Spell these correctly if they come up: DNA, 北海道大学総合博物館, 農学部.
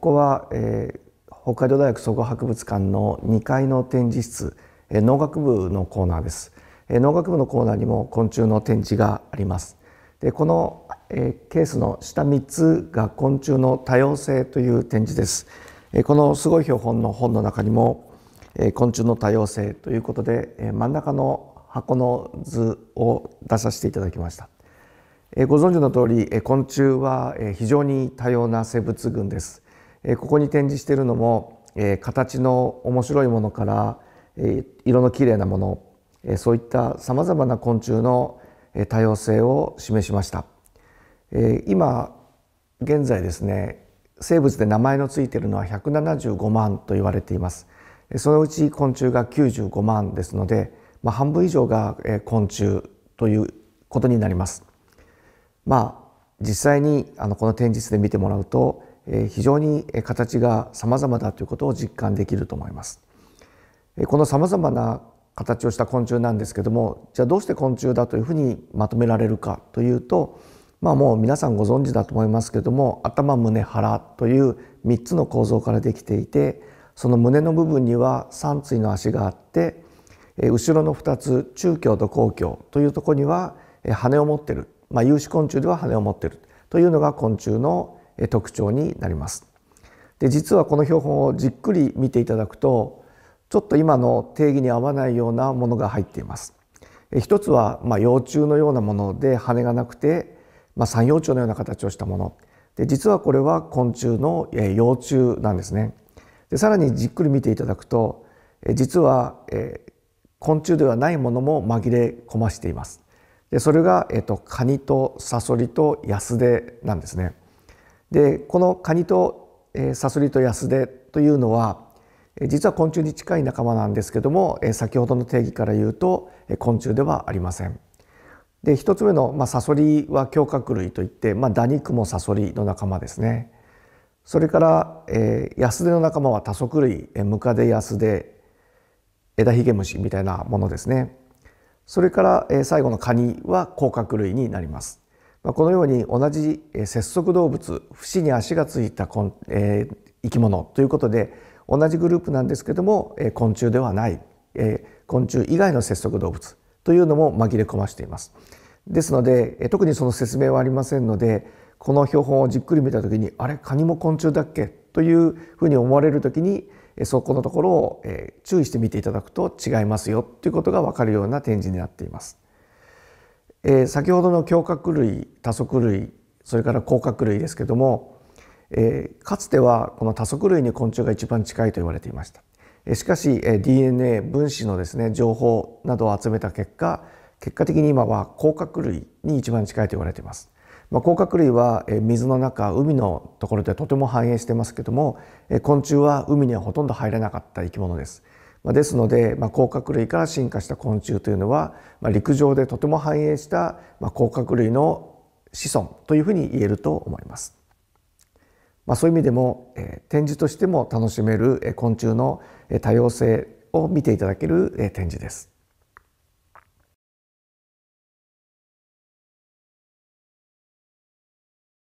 こは、北海道大学総合博物館の2階の展示室、農学部のコーナーです。農学部のコーナーにも昆虫の展示があります。で、この、ケースの下3つが昆虫の多様性という展示です。このすごい標本の本の中にも、昆虫の多様性ということで、真ん中の箱の図を出させていただきました。ご存知の通り、昆虫は非常に多様な生物群です。ここに展示しているのも、形の面白いものから、色のきれいなもの、そういったさまざまな昆虫の多様性を示しました。今現在ですね、生物で名前のついているのは175万と言われています。そのうち昆虫が95万ですので、半分以上が昆虫ということになります。実際にこの展示室で見てもらうと、非常に形が様々だということを実感できると思います。この様々な形をした昆虫なんですけども、じゃあどうして昆虫だというふうにまとめられるかというと、もう皆さんご存知だと思いますけれども、頭、胸、腹という3つの構造からできていて、その胸の部分には3対の足があって、後ろの2つ、中棘と後棘というところには羽を持っている、有歯昆虫では羽を持っているというのが昆虫の特徴になります。で、実はこの標本をじっくり見ていただくと、ちょっと今の定義に合わないようなものが入っています。一つは幼虫のようなもので羽がなくて、三葉虫のような形をしたもので、実はこれは昆虫の幼虫なんですね。で、さらにじっくり見ていただくと、実は昆虫ではないものも紛れ込ましています。で、それがカニとサソリとヤスデなんですね。で、このカニとサソリとヤスデというのは、実は昆虫に近い仲間なんですけども、先ほどの定義から言うと昆虫ではありません。で、1つ目の、サソリは胸殻類といって、ダニクモサソリの仲間ですね。それから、ヤスデの仲間は多足類、ムカデヤスデ、エダヒゲムシみたいなものですね。それから、最後のカニは甲殻類になります。このように同じ節足動物、節に足がついた生き物ということで、同じグループなんですけども、昆虫ではない、昆虫以外の節足動物というのも紛れ込ましています。ですので、特にその説明はありませんので、この標本をじっくり見たときに、あれ、カニも昆虫だっけというふうに思われるときに、そこのところを注意して見ていただくと違いますよということが分かるような展示になっています。先ほどの胸殻類、多足類、それから甲殻類ですけども、かつてはこの多足類に昆虫が一番近いと言われていました。しかし DNA 分子のですね、情報などを集めた結果的に今は甲殻類に一番近いと言われています。甲殻類は水の中、海のところでとても繁栄してますけども、昆虫は海にはほとんど入れなかった生き物です。ですので、甲殻類から進化した昆虫というのは、陸上でとても繁栄した甲殻類の子孫というふうに言えると思います。そういう意味でも、展示としても楽しめる昆虫の多様性を見ていただける展示です。